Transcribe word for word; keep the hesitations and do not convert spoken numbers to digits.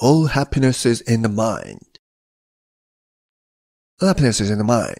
All happiness is in the mind. All happiness is in the mind.